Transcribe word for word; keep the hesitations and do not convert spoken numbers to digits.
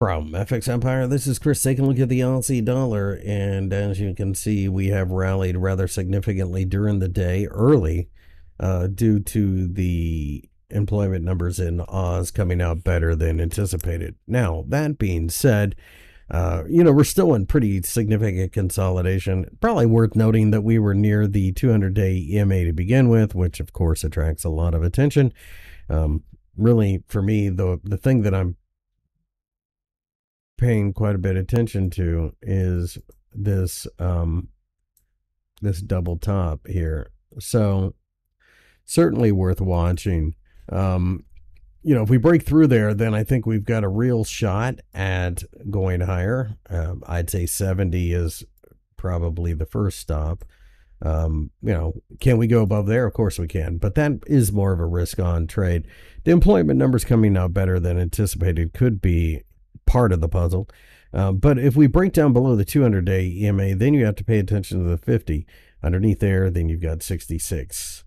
From F X Empire, this is Chris taking a look at the Aussie dollar, and as you can see, we have rallied rather significantly during the day early uh, due to the employment numbers in Oz coming out better than anticipated. Now, that being said, uh, you know, we're still in pretty significant consolidation. Probably worth noting that we were near the two hundred day E M A to begin with, which of course attracts a lot of attention. Um, really, for me, the, the thing that I'm paying quite a bit attention to is this um this double top here, so certainly worth watching. Um you know, if we break through there, then I think we've got a real shot at going higher. um, I'd say seventy is probably the first stop. Um you know, can we go above there? Of course we can, but that is more of a risk on trade. The employment numbers coming out better than anticipated could be part of the puzzle, uh, but if we break down below the two hundred day E M A, then you have to pay attention to the fifty underneath there. Then you've got sixty-six.